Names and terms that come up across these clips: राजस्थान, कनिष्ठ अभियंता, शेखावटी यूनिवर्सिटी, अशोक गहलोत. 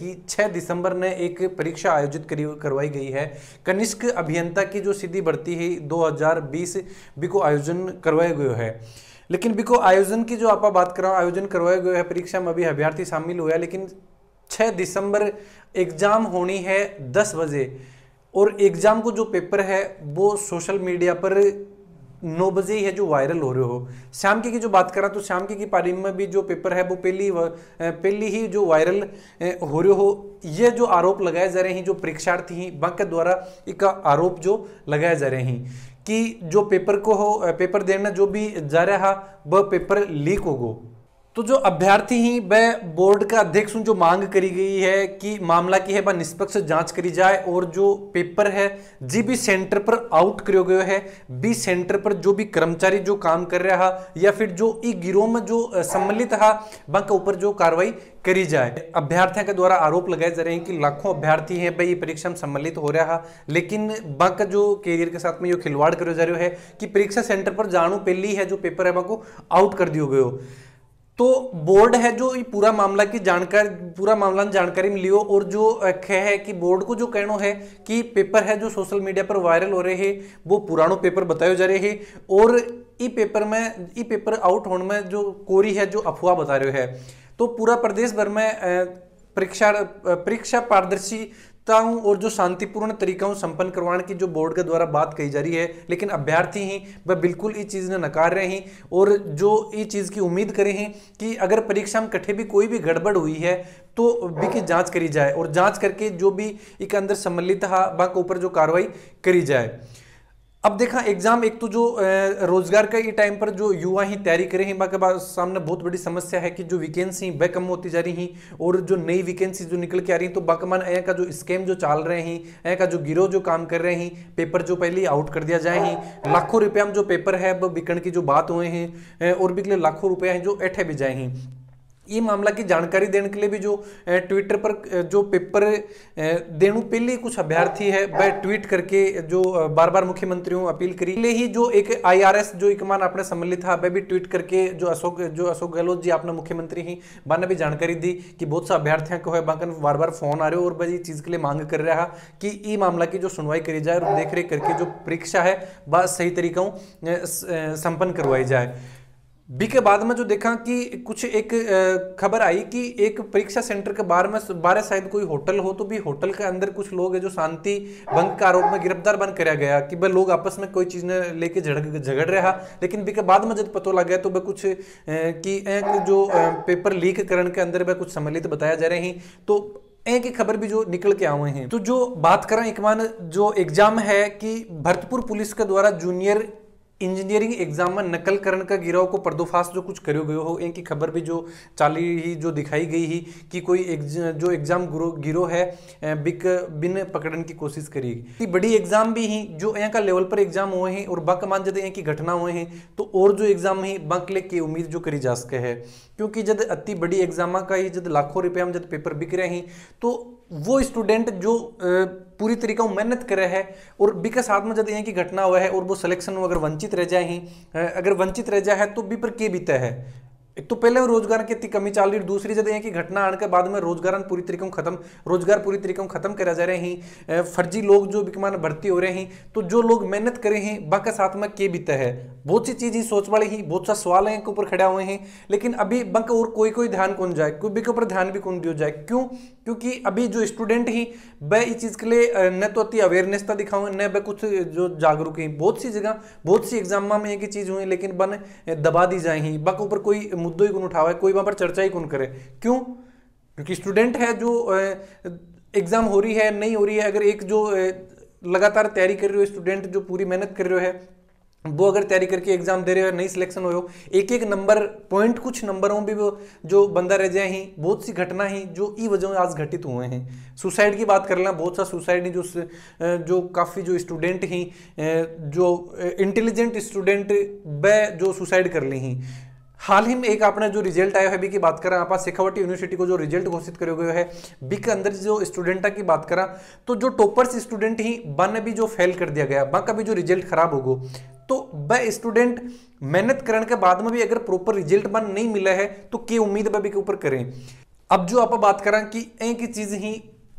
कि 6 दिसंबर ने एक परीक्षा आयोजित करवाई गई है। कनिष्ठ अभियंता की जो सीधी भर्ती है 2020 बिको आयोजन करवाया गया है, लेकिन बिको आयोजन की जो आप बात कर रहा हूँ, आयोजन करवाया गया है, परीक्षा में अभी अभ्यर्थी शामिल हुआ है, लेकिन 6 दिसंबर एग्जाम होनी है 10 बजे और एग्जाम को जो पेपर है वो सोशल मीडिया पर 9 बजे ही है जो वायरल हो रहे हो। शाम की जो बात करा तो शाम की पारी में भी जो पेपर है वो पहली ही जो वायरल हो रहे हो। ये जो आरोप लगाए जा रहे हैं जो परीक्षार्थी हैं बाकी द्वारा एक आरोप जो लगाए जा रहे हैं कि जो पेपर को हो पेपर देना जो भी जा रहा वह पेपर लीक होगो। तो जो अभ्यर्थी हैं वह बोर्ड का अध्यक्ष जो मांग करी गई है कि मामला की है वह निष्पक्ष जांच करी जाए और जो पेपर है जी भी सेंटर पर आउट करो गयो है, बी सेंटर पर जो भी कर्मचारी जो काम कर रहा या फिर जो ई गिरोह में जो सम्मिलित है बाकी ऊपर जो कार्रवाई करी जाए। अभ्यर्थियों के द्वारा आरोप लगाए जा रहे हैं कि लाखों अभ्यर्थी हैं भाई परीक्षा में सम्मिलित हो रहा, लेकिन बाकी जो कैरियर के साथ में ये खिलवाड़ करो जा रहे है कि परीक्षा सेंटर पर जानो पहली है जो पेपर है बाको आउट कर दियो गयो। तो बोर्ड है जो पूरा मामला की जानकारी में लियो और जो कह है कि बोर्ड को जो कहना है कि पेपर है जो सोशल मीडिया पर वायरल हो रहे हैं वो पुरानो पेपर बताए जा रहे हैं और ई पेपर में ई पेपर आउट होने में जो कोरी है जो अफवाह बता रहे है। तो पूरा प्रदेश भर में परीक्षा पारदर्शिताओं और जो शांतिपूर्ण तरीकाओं संपन्न करवाने की जो बोर्ड के द्वारा बात कही जा रही है, लेकिन अभ्यर्थी हैं वह बिल्कुल इस चीज़ ने नकार रहे हैं और जो इस चीज़ की उम्मीद करे हैं कि अगर परीक्षा में कठे भी कोई भी गड़बड़ हुई है तो भी जांच करी जाए और जांच करके जो भी एक अंदर सम्मिलित है बाकी ऊपर जो कार्रवाई करी जाए। अब देखा एग्जाम एक तो जो रोजगार का ये टाइम पर जो युवा ही तैयारी कर रहे हैं बाकी सामने बहुत बड़ी समस्या है कि जो वैकेंसी वह कम होती जा रही हैं और जो नई वैकेंसी जो निकल के आ रही हैं तो बाकमान यहाँ का जो स्कैम जो चल रहे हैं, यहाँ का जो गिरोह जो काम कर रहे हैं, पेपर जो पहले आउट कर दिया जाए हैं, लाखों रुपया में जो पेपर है वह बिकने की जो बात हुए हैं और बिकले लाखों रुपया हैं जो ऐठे भी जाए हैं। ये मामला की जानकारी देने के लिए भी जो ट्विटर पर जो पेपर देनु पहले कुछ अभ्यर्थी है वह ट्वीट करके जो बार बार मुख्यमंत्रियों अपील करी ले ही जो एक IRS जो एक मान आपने सम्मिलित है वह भी ट्वीट करके जो अशोक गहलोत जी आपने मुख्यमंत्री हैं बाने भी जानकारी दी कि बहुत सा अभ्यर्थियों को है बाकन बार बार फोन आ रहे हो और वह चीज़ के लिए मांग कर रहा कि ई मामला की जो सुनवाई करी जाए और देख रेख करके जो परीक्षा है वह सही तरीक़ों संपन्न करवाई जाए। बी के बाद में जो देखा कि कुछ एक खबर आई कि एक परीक्षा सेंटर के बारे शायद कोई होटल हो तो भी होटल के अंदर कुछ लोग है जो शांति भंग का आरोप में गिरफ्तार बन कराया गया कि वह लोग आपस में कोई चीज़ ने लेके झगड़ रहा, लेकिन बी के बाद में जब पता लग गया तो वह कुछ कि जो पेपर लीक करने के अंदर वह कुछ सम्मिलित बताया जा रही तो एक एक खबर भी जो निकल के आए हैं। तो जो बात करें एक मान जो एग्जाम है कि भरतपुर पुलिस के द्वारा जूनियर इंजीनियरिंग एग्जाम में नकल करने का गिरोह को पर्दोफाश जो कुछ करो गयो हो इनकी खबर भी जो चाली ही जो दिखाई गई ही कि कोई जो एग्जाम गिरोह है बिन पकड़ने की कोशिश करेगी। बड़ी एग्जाम भी हैं जो यहाँ का लेवल पर एग्जाम हुए हैं और बाकी मान जब यहाँ की घटना हुए हैं तो और जो एग्जाम है बाकी की उम्मीद जो करी जा सके है, क्योंकि जब अति बड़ी एग्जाम का ही जब लाखों रुपया में जब पेपर बिक रहे हैं तो वो स्टूडेंट जो पूरी तरीका मेहनत करे है और बी के साथ में जब यहाँ की घटना हुआ है और वो सिलेक्शन में अगर वंचित रह जाए हैं तो बी पर के बीता है। एक तो पहले रोजगार की इतनी कमी चल रही, दूसरी जब यहाँ की घटना आने के बाद में रोजगार पूरी तरीके खत्म करा जा रहे हैं, फर्जी लोग जो बिकमान भर्ती हो रहे हैं तो जो लोग मेहनत करे हैं बाकी साथ में के बीता है। बहुत सी चीज़ ही सोच वाली ही बहुत सा सवाल है इनके ऊपर खड़ा हुए हैं, लेकिन अभी बंक और कोई ध्यान कौन जाए, कोई भी के ऊपर ध्यान भी कौन दिया जाए। क्यों? क्योंकि अभी जो स्टूडेंट हैं वह इस चीज़ के लिए न तो अति अवेयरनेसता दिखाऊँ न वह कुछ जो जागरूक हैं। बहुत सी जगह बहुत सी एग्जाम में एक ही चीज़ हुई लेकिन बन दबा दी जाए हैं, बाकी ऊपर कोई मुद्दों ही कौन उठावा है, कोई वहाँ पर चर्चा ही कौन करे। क्यों? क्योंकि स्टूडेंट है जो एग्जाम हो रही है नहीं हो रही है, अगर एक जो लगातार तैयारी कर रहे हो स्टूडेंट जो पूरी मेहनत कर रहे है वो अगर तैयारी करके एग्जाम दे रहे हो नहीं सिलेक्शन हो एक नंबर पॉइंट कुछ नंबरों भी वो जो बंदा रह जाए ही बहुत सी घटना ही जो ई वजह आज घटित हुए हैं। सुसाइड की बात कर लेना, बहुत सा सुसाइड जो काफ़ी जो स्टूडेंट हैं जो इंटेलिजेंट स्टूडेंट वह जो सुसाइड कर ली हैं। हाल ही में एक आपने जो रिजल्ट आया है बी की बात करें आप शेखावटी यूनिवर्सिटी को जो रिजल्ट घोषित करो गए है बी के अंदर जो स्टूडेंट की बात करा तो जो टॉपर्स स्टूडेंट ही बाने भी जो फेल कर दिया गया बाकी भी जो रिजल्ट खराब होगो। तो वह स्टूडेंट मेहनत करने के बाद में भी अगर प्रॉपर रिजल्ट बन नहीं मिला है तो क्या उम्मीद बी के ऊपर करें। अब जो आप बात करें कि एक चीज ही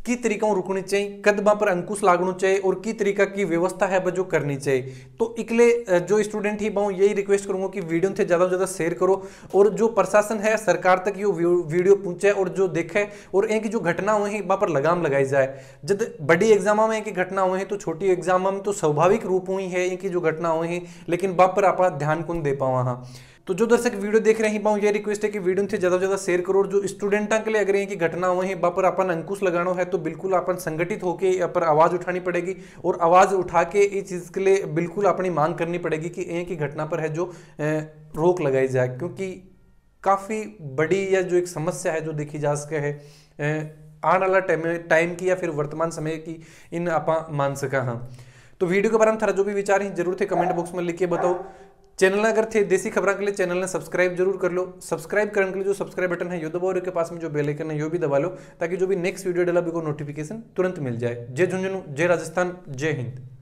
की तरीका रुकनी चाहिए, कदबा पर अंकुश लागू चाहिए और की तरीका की व्यवस्था है जो करनी चाहिए। तो इकले जो स्टूडेंट ही बाहूँ यही रिक्वेस्ट करूंगा कि वीडियो से ज़्यादा से ज़्यादा शेयर करो और जो प्रशासन है सरकार तक ये वीडियो पहुंचे और जो देखे और एक जो घटना हुई है वहाँ पर लगाम लगाई जाए। जब बड़ी एग्जाम में एक घटना हुई है तो छोटी एग्जाम में तो स्वाभाविक रूप हुई है एक जो घटना हुई है, लेकिन वहाँ पर आप ध्यान कौन दे पाओ। हाँ, तो जो दर्शक वीडियो देख रहे हैं पाऊँ ये रिक्वेस्ट है कि वीडियो से ज़्यादा से ज़्यादा शेयर करो और जो स्टूडेंटा के लिए अगर यहाँ की घटना हुई है वहाँ पर अपन अंकुश लगाना है तो बिल्कुल अपन संगठित होकर यहाँ पर आवाज़ उठानी पड़ेगी और आवाज़ उठा के इस चीज़ के लिए बिल्कुल अपनी मांग करनी पड़ेगी कि यहाँ की घटना पर है जो रोक लगाई जाए, क्योंकि काफ़ी बड़ी या जो एक समस्या है जो देखी जा सके है आने वाला टाइम की या फिर वर्तमान समय की इन आप मान सका। हाँ, तो वीडियो के बारे में थोड़ा जो भी विचार हैं जरूर थे कमेंट बॉक्स में लिख के बताओ। चैनल अगर थे देसी खबरों के लिए चैनल ने सब्सक्राइब जरूर कर लो। सब्सक्राइब करने के लिए जो सब्सक्राइब बटन है यो दबाओ और उसके पास में जो बेल आइकन है यो भी दबा लो ताकि जो भी नेक्स्ट वीडियो डाला भी को नोटिफिकेशन तुरंत मिल जाए। जय झुंझुनू, जय राजस्थान, जय हिंद।